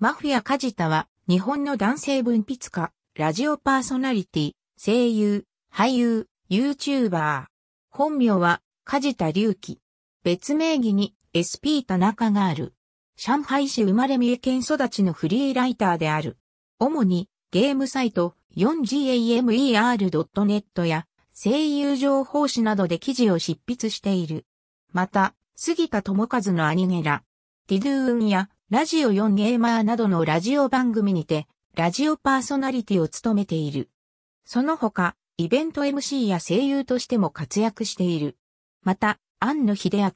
マフヤ・カジタは、日本の男性文筆家、ラジオパーソナリティ、声優、俳優、YouTuber。本名は、梶田隆輝。別名義に、SP 田中がある。上海市生まれ三重県育ちのフリーライターである。主に、ゲームサイト、4gamer.net や、声優情報誌などで記事を執筆している。また、杉田智和のアニゲラ、TIDUUNや、ラジオ 4Gamer などのラジオ番組にて、ラジオパーソナリティを務めている。その他、イベント MC や声優としても活躍している。また、庵野秀明、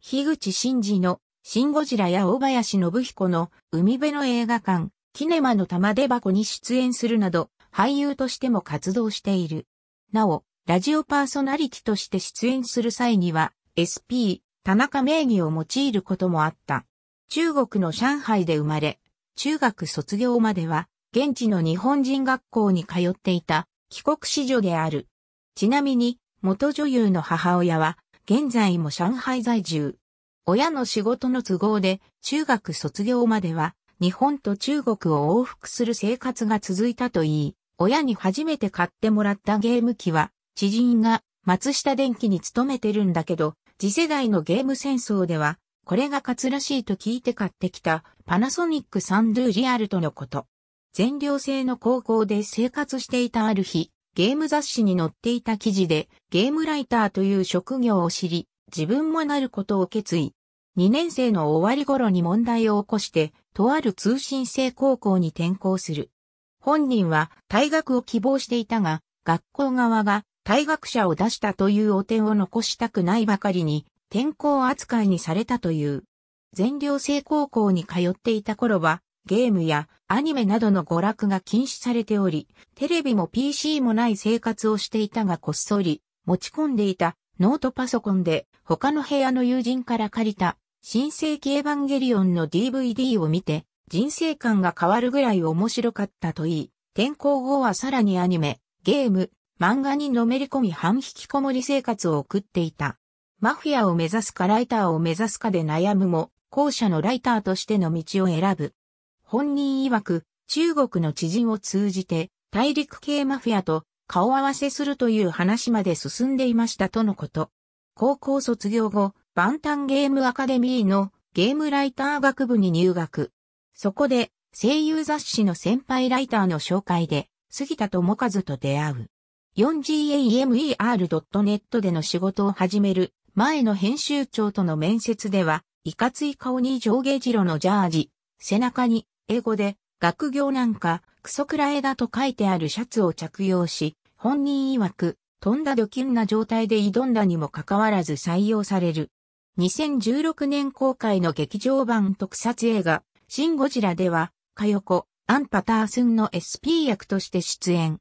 樋口真嗣の、シン・ゴジラや大林宣彦の、海辺の映画館、キネマの玉出箱に出演するなど、俳優としても活動している。なお、ラジオパーソナリティとして出演する際には、SP、田中名義を用いることもあった。中国の上海で生まれ、中学卒業までは、現地の日本人学校に通っていた、帰国子女である。ちなみに、元女優の母親は、現在も上海在住。親の仕事の都合で、中学卒業までは、日本と中国を往復する生活が続いたといい、親に初めて買ってもらったゲーム機は、知人が松下電器に勤めてるんだけど、次世代のゲーム戦争では、これが勝つらしいと聞いて買ってきたPanasonic 3DO REALとのこと。全寮制の高校で生活していたある日、ゲーム雑誌に載っていた記事でゲームライターという職業を知り、自分もなることを決意。2年生の終わり頃に問題を起こして、とある通信制高校に転校する。本人は退学を希望していたが、学校側が退学者を出したという汚点を残したくないばかりに、転校扱いにされたという。全寮制高校に通っていた頃は、ゲームやアニメなどの娯楽が禁止されており、テレビも PC もない生活をしていたがこっそり持ち込んでいたノートパソコンで他の部屋の友人から借りた新世紀エヴァンゲリオンの DVD を見て人生観が変わるぐらい面白かったといい、転校後はさらにアニメ、ゲーム、漫画にのめり込み半引きこもり生活を送っていた。マフヤを目指すかライターを目指すかで悩むも、後者のライターとしての道を選ぶ。本人曰く、中国の知人を通じて、大陸系マフヤと顔合わせするという話まで進んでいましたとのこと。高校卒業後、万端ゲームアカデミーのゲームライター学部に入学。そこで、声優雑誌の先輩ライターの紹介で、杉田智和と出会う。4gamer.net での仕事を始める。前の編集長との面接では、いかつい顔に上下白のジャージ、背中に、英語で、学業なんか、クソくらえだと書いてあるシャツを着用し、本人曰く、とんだドキュンな状態で挑んだにもかかわらず採用される。2016年公開の劇場版特撮映画、シン・ゴジラでは、カヨコ、アン・パタースンの SP 役として出演。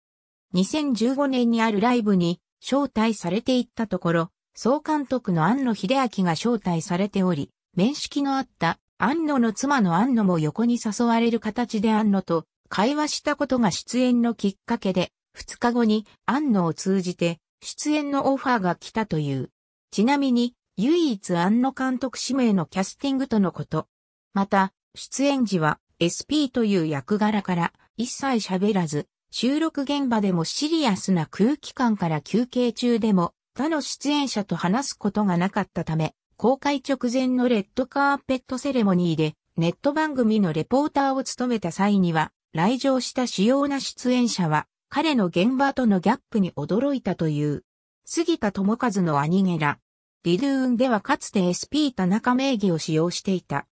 2015年にあるライブに、招待されていったところ、総監督の庵野秀明が招待されており、面識のあった庵野の妻の庵野も横に誘われる形で庵野と会話したことが出演のきっかけで、2日後に庵野を通じて出演のオファーが来たという。ちなみに、唯一庵野監督指名のキャスティングとのこと。また、出演時は SP という役柄から一切喋らず、収録現場でもシリアスな空気感から休憩中でも、他の出演者と話すことがなかったため、公開直前のレッドカーペットセレモニーでネット番組のレポーターを務めた際には、来場した主要な出演者は、彼の現場とのギャップに驚いたという。杉田智和のアニゲラ、TIDUUNではかつて SP 田中名義を使用していた。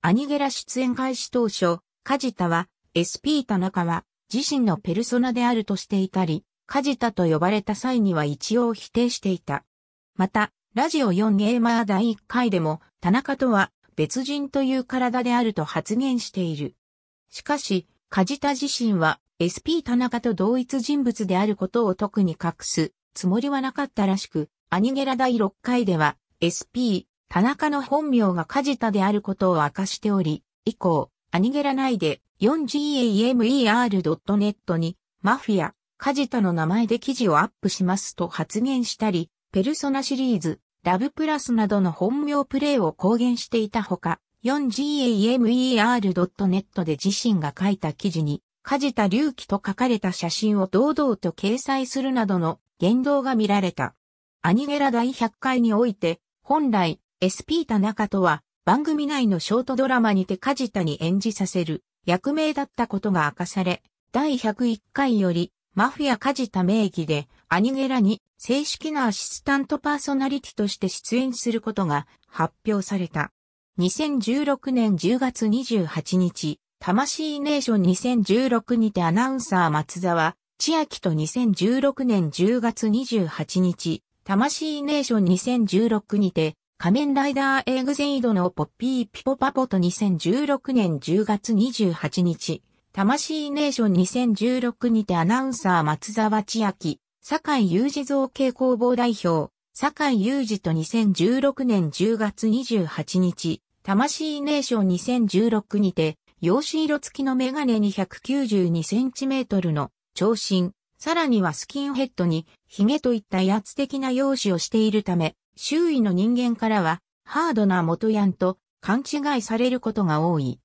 アニゲラ出演開始当初、梶田は、SP 田中は自身のペルソナであるとしていたり、梶田と呼ばれた際には一応否定していた。また、ラジオ4ゲーマー第1回でも、田中とは別人という体であると発言している。しかし、梶田自身は SP 田中と同一人物であることを特に隠すつもりはなかったらしく、アニゲラ第6回では、SP 田中の本名が梶田であることを明かしており、以降、アニゲラ内で 4gamer.net に、マフヤ、梶田の名前で記事をアップしますと発言したり、ペルソナシリーズ、ラブプラスなどの本名プレイを公言していたほか、4gamer.net で自身が書いた記事に、梶田隆輝と書かれた写真を堂々と掲載するなどの言動が見られた。アニゲラ第100回において、本来、SP 田中とは、番組内のショートドラマにて梶田に演じさせる役名だったことが明かされ、第101回より、マフィア梶田名義で、アニゲラに正式なアシスタントパーソナリティとして出演することが発表された。2016年10月28日、魂ネーション2016にてアナウンサー松沢千秋と2016年10月28日、魂ネーション2016にて、仮面ライダーエグゼイドのポッピーピポパポと2016年10月28日、魂ネーション2016にてアナウンサー松沢千秋、酒井雄二造形工房代表、酒井雄二と2016年10月28日、魂ネーション2016にて、陽子色付きのメガネに192cmの長身、さらにはスキンヘッドにヒゲといった威圧的な容姿をしているため、周囲の人間からはハードな元ヤンと勘違いされることが多い。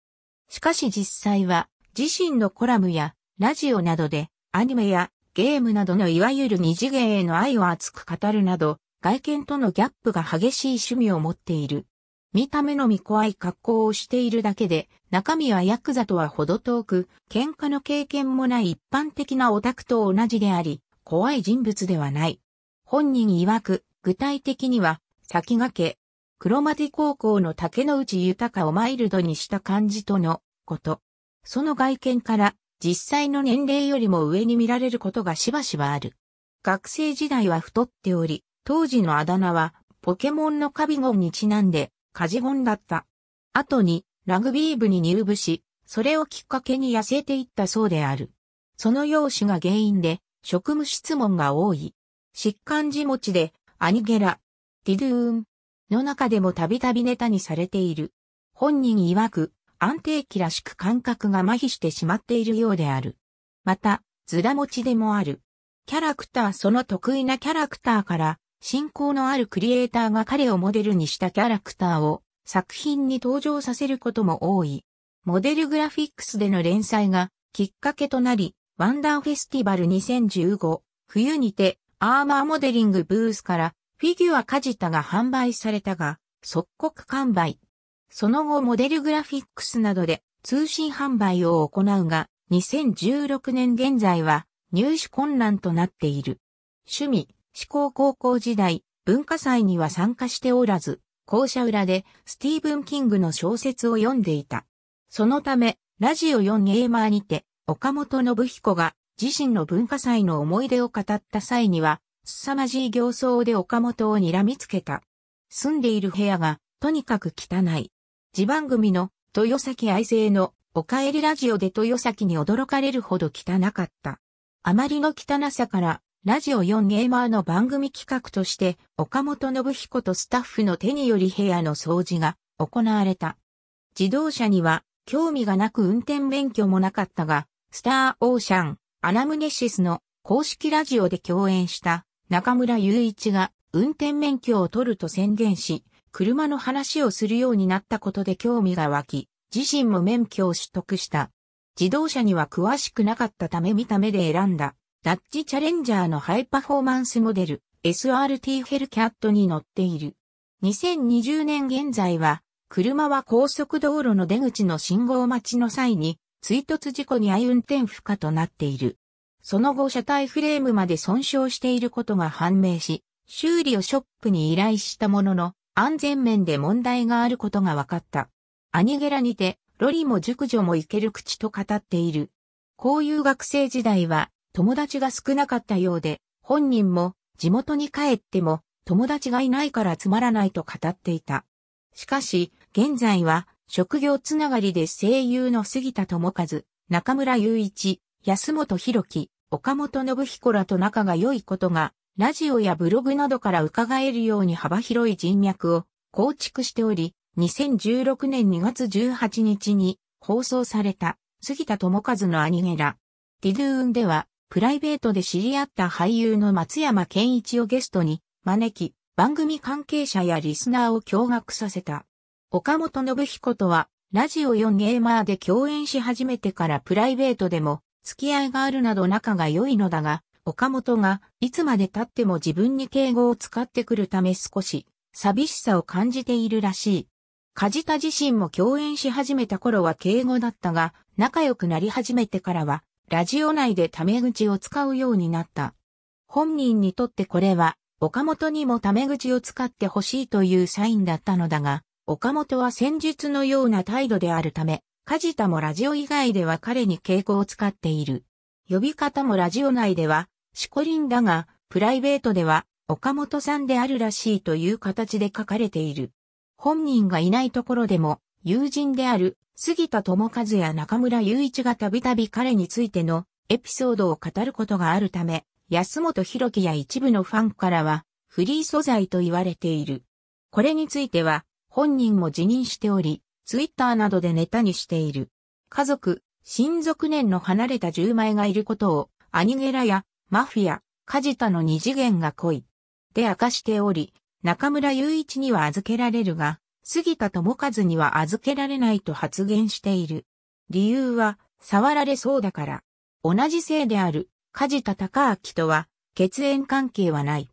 しかし実際は自身のコラムやラジオなどでアニメやゲームなどのいわゆる二次元への愛を熱く語るなど外見とのギャップが激しい趣味を持っている。見た目のみ怖い格好をしているだけで中身はヤクザとは程遠く喧嘩の経験もない一般的なオタクと同じであり怖い人物ではない。本人曰く具体的には、先駆け、黒樺高校の竹野内豊をマイルドにした感じとのこと。その外見から、実際の年齢よりも上に見られることがしばしばある。学生時代は太っており、当時のあだ名は、ポケモンのカビゴンにちなんで、カジゴンだった。後に、ラグビー部に入部し、それをきっかけに痩せていったそうである。その容姿が原因で、職務質問が多い。疾患持ちで、アニゲラ、4Gamer.netの中でもたびたびネタにされている。本人曰く、安定期らしく感覚が麻痺してしまっているようである。また、ズラ持ちでもある。キャラクターその得意なキャラクターから、親交のあるクリエイターが彼をモデルにしたキャラクターを作品に登場させることも多い。モデルグラフィックスでの連載がきっかけとなり、ワンダーフェスティバル2015冬にて、アーマーモデリングブースからフィギュア梶田が販売されたが、即刻完売。その後モデルグラフィックスなどで通信販売を行うが、2016年現在は入手困難となっている。趣味、志向高校時代、文化祭には参加しておらず、校舎裏でスティーブン・キングの小説を読んでいた。そのため、ラジオ 4Gamer にて、岡本信彦が、自身の文化祭の思い出を語った際には、凄まじい形相で岡本を睨みつけた。住んでいる部屋が、とにかく汚い。自番組の、豊崎愛生の、おかえりラジオで豊崎に驚かれるほど汚かった。あまりの汚さから、ラジオ 4Gamer の番組企画として、岡本信彦とスタッフの手により部屋の掃除が行われた。自動車には、興味がなく運転免許もなかったが、スターオーシャン、アナムネシスの公式ラジオで共演した中村雄一が運転免許を取ると宣言し、車の話をするようになったことで興味が湧き、自身も免許を取得した。自動車には詳しくなかったため見た目で選んだ、ダッジチャレンジャーのハイパフォーマンスモデル、SRT ヘルキャットに乗っている。2020年現在は、車は高速道路の出口の信号待ちの際に、追突事故に遭い運転不可となっている。その後車体フレームまで損傷していることが判明し、修理をショップに依頼したものの、安全面で問題があることが分かった。アニゲラにて、ロリも熟女もいける口と語っている。こういう学生時代は、友達が少なかったようで、本人も、地元に帰っても、友達がいないからつまらないと語っていた。しかし、現在は、職業つながりで声優の杉田智和、中村雄一、安本博樹、岡本信彦らと仲が良いことが、ラジオやブログなどから伺えるように幅広い人脈を構築しており、2016年2月18日に放送された杉田智和のアニゲラ4Gamer.netでは、プライベートで知り合った俳優の松山ケンイチをゲストに招き、番組関係者やリスナーを驚愕させた。岡本信彦とは、ラジオ4Gamerで共演し始めてからプライベートでも付き合いがあるなど仲が良いのだが、岡本がいつまで経っても自分に敬語を使ってくるため少し寂しさを感じているらしい。梶田自身も共演し始めた頃は敬語だったが、仲良くなり始めてからは、ラジオ内でタメ口を使うようになった。本人にとってこれは、岡本にもタメ口を使ってほしいというサインだったのだが、岡本は戦術のような態度であるため、梶田もラジオ以外では彼に敬語を使っている。呼び方もラジオ内では、しこりんだが、プライベートでは、岡本さんであるらしいという形で書かれている。本人がいないところでも、友人である杉田智和や中村雄一がたびたび彼についてのエピソードを語ることがあるため、安本博樹や一部のファンからは、フリー素材と言われている。これについては、本人も自認しており、ツイッターなどでネタにしている。家族、親族年の離れた10枚がいることを、アニゲラやマフィア、梶田の二次元が濃い。で明かしており、中村雄一には預けられるが、杉田智和には預けられないと発言している。理由は、触られそうだから。同じ姓である、梶田隆明とは、血縁関係はない。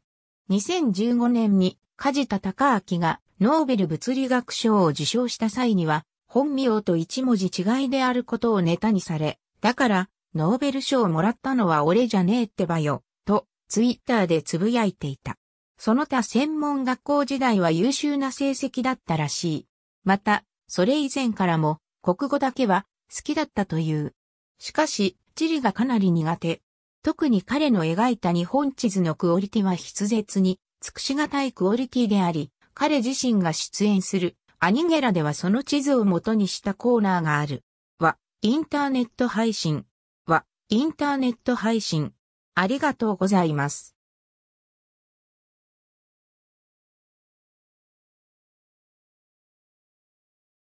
2015年に、梶田隆明がノーベル物理学賞を受賞した際には、本名と一文字違いであることをネタにされ、だから、ノーベル賞をもらったのは俺じゃねえってばよ、と、ツイッターでつぶやいていた。その他専門学校時代は優秀な成績だったらしい。また、それ以前からも国語だけは好きだったという。しかし、地理がかなり苦手。特に彼の描いた日本地図のクオリティは筆舌に尽くしがたいクオリティであり、彼自身が出演するアニゲラではその地図を元にしたコーナーがある。インターネット配信。ありがとうございます。